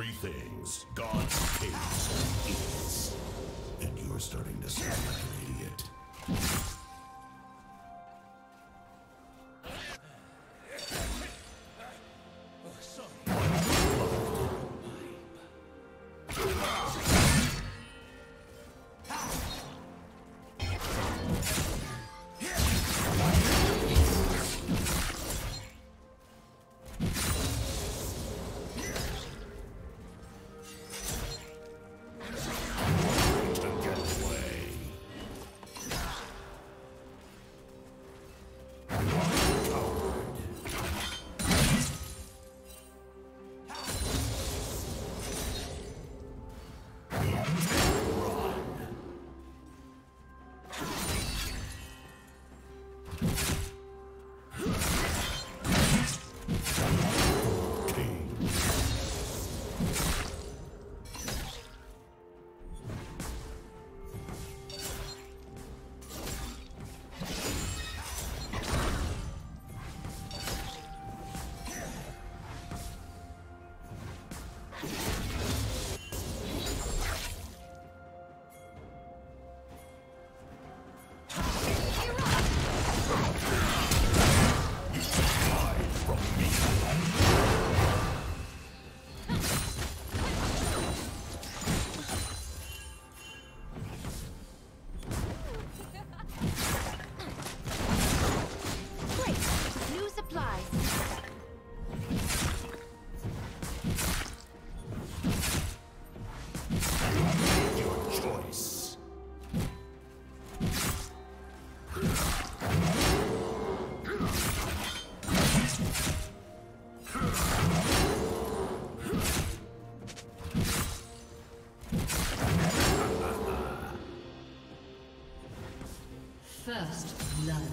three things God hates and eats. And you're starting to sound like an idiot. First blood.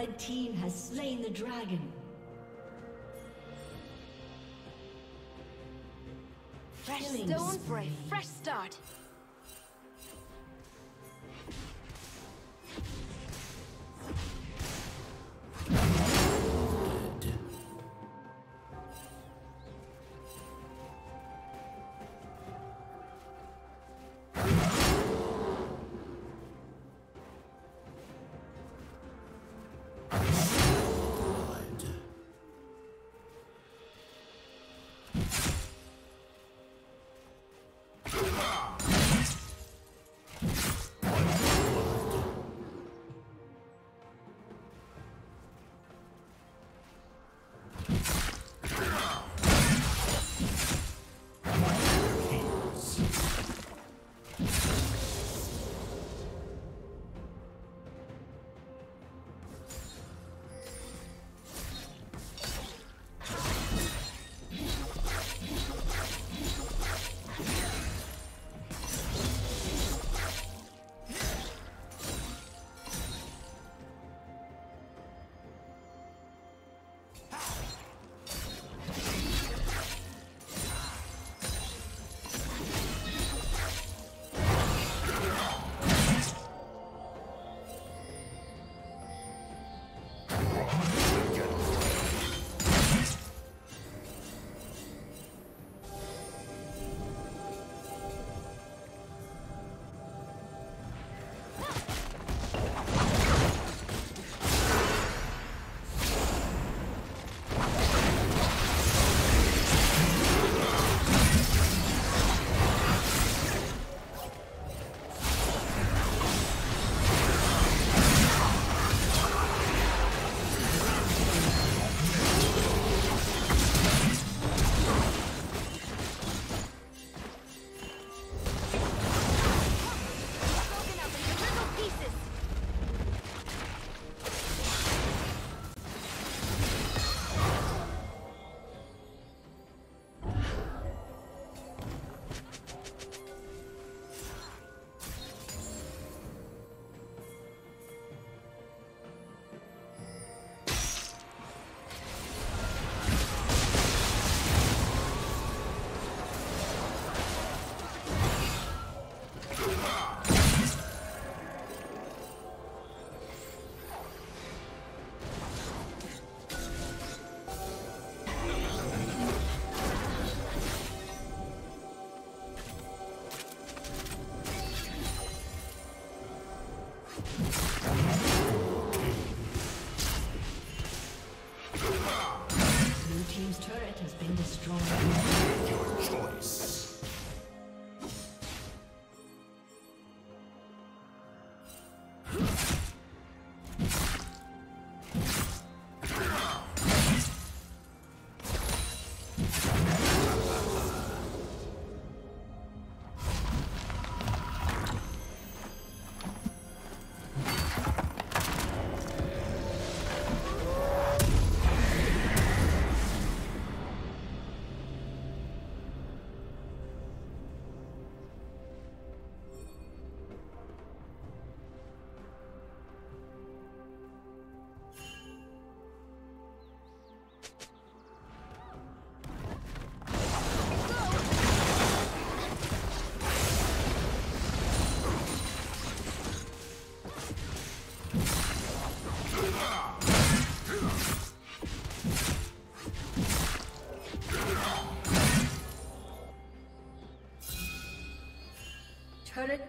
Red team has slain the dragon. Fresh stone for a fresh start. Turret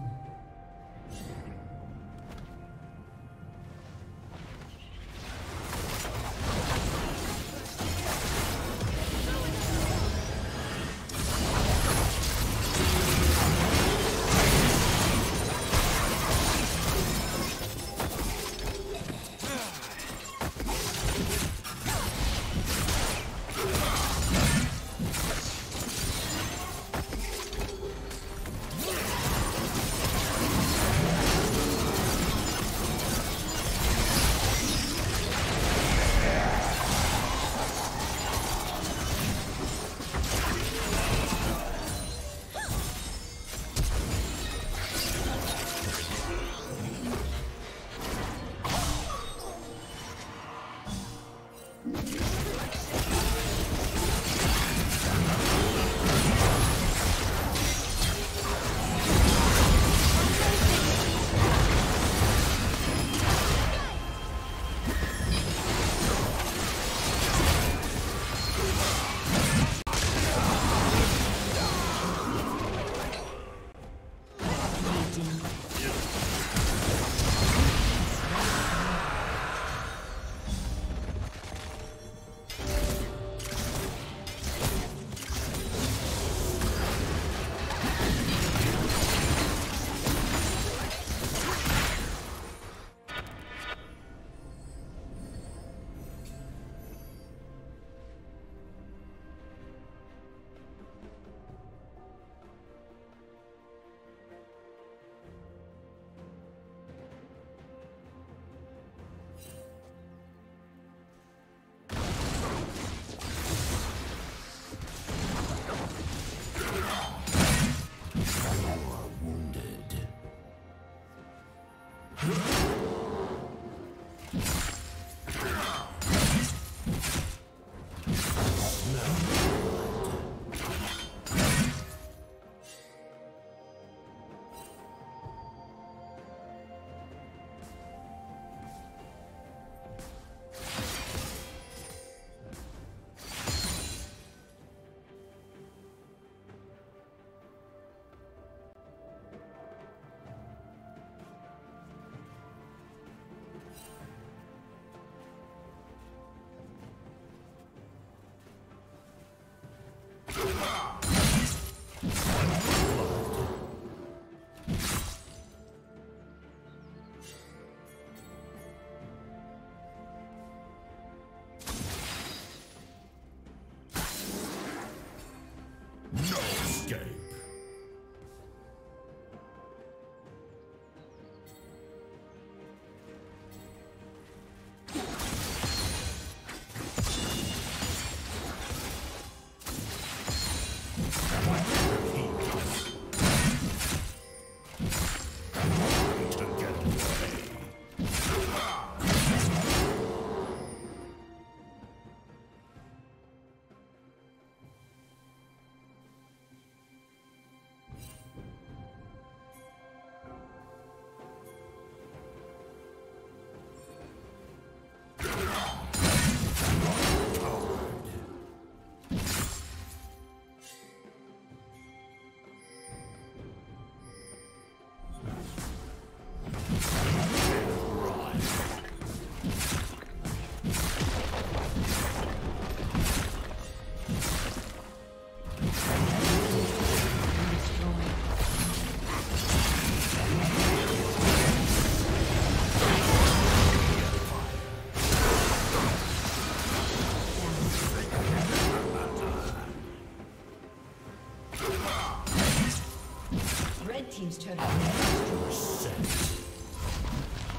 Team's turn.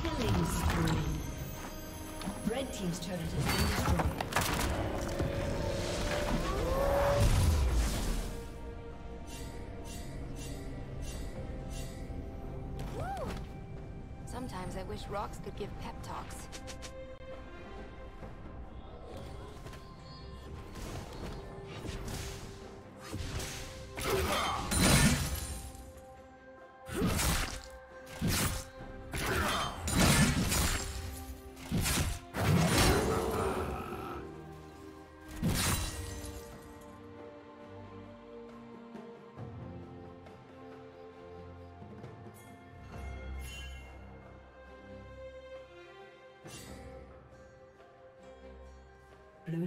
Killing spree. Red team's turret has been destroyed. Sometimes I wish rocks could give pep talks. Blue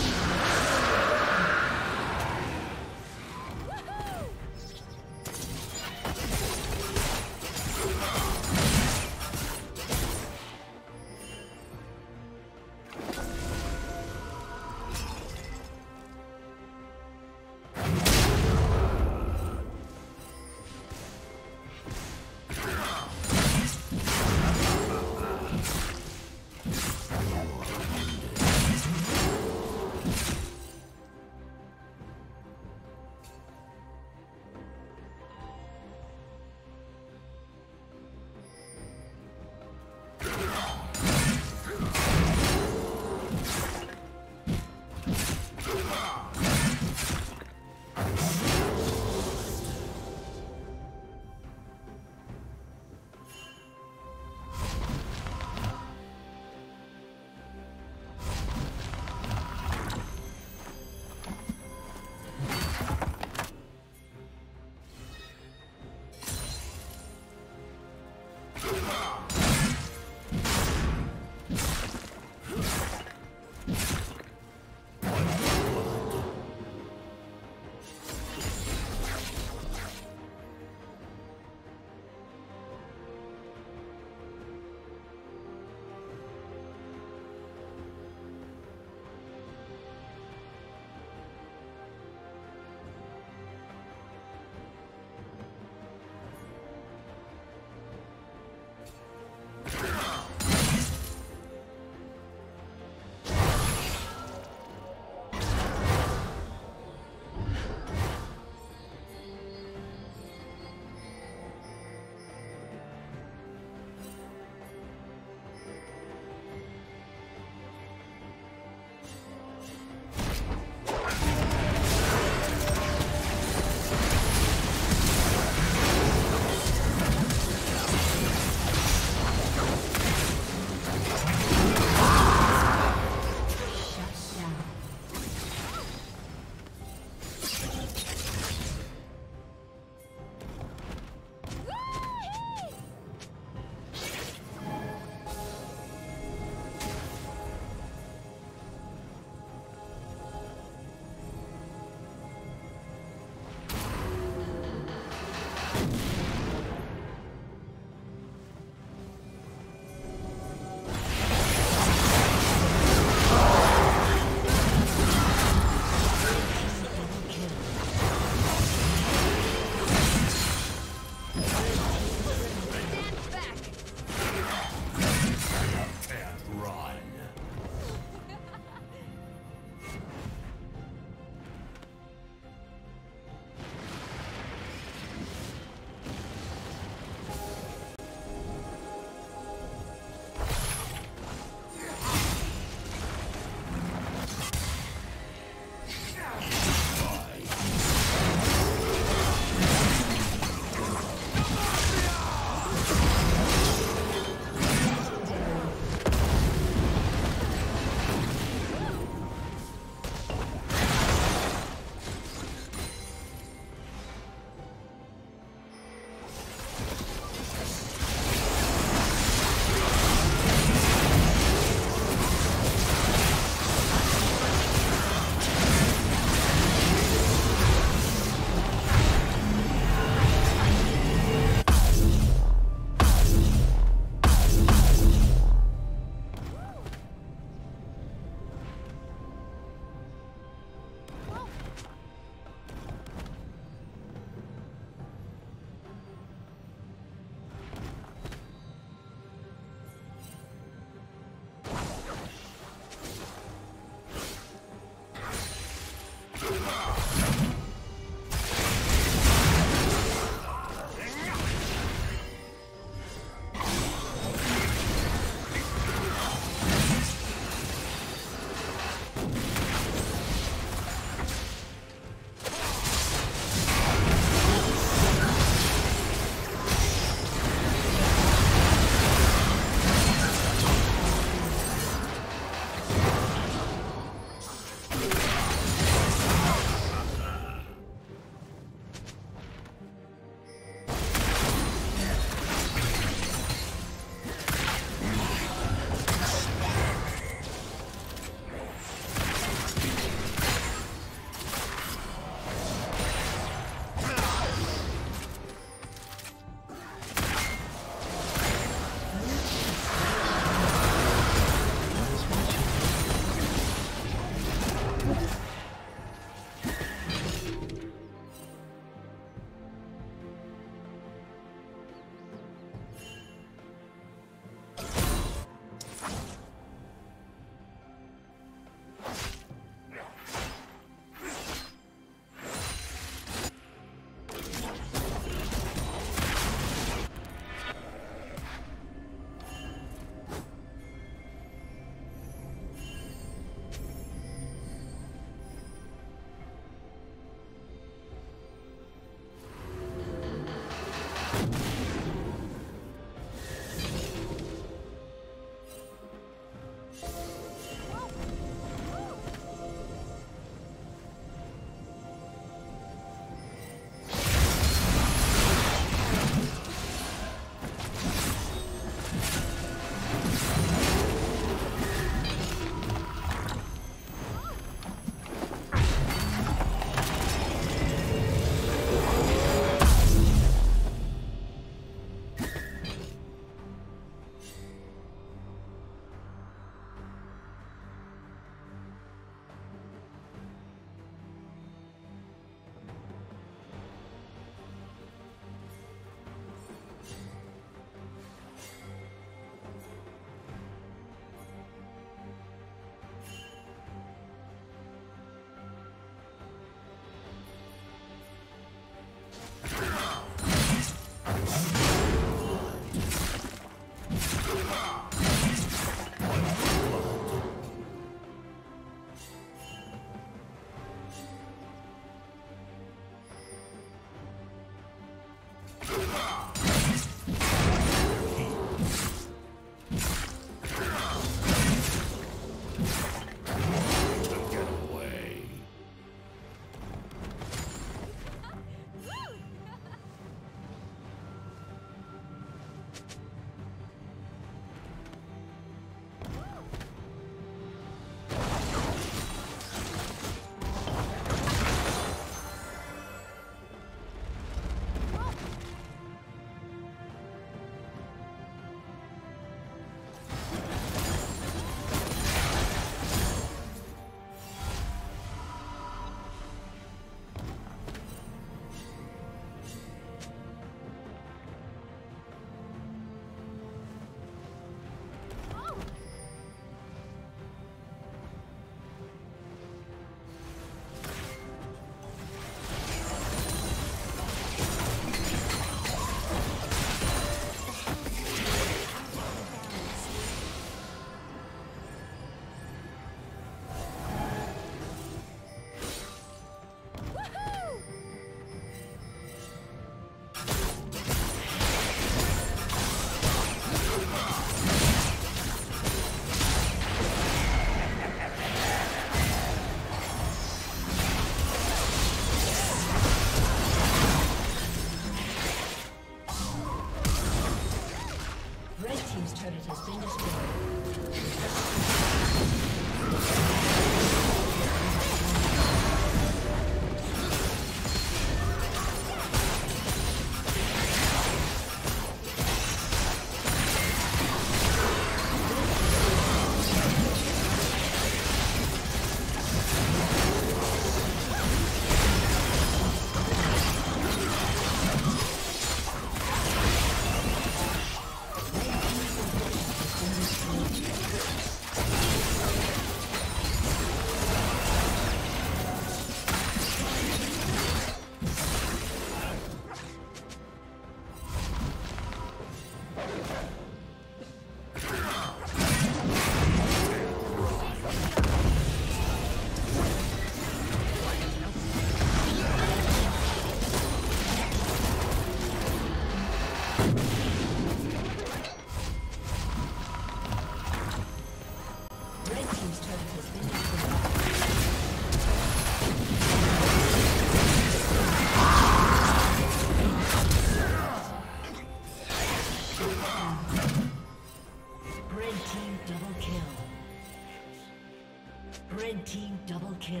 Red team double kill.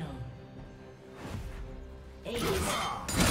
Ace.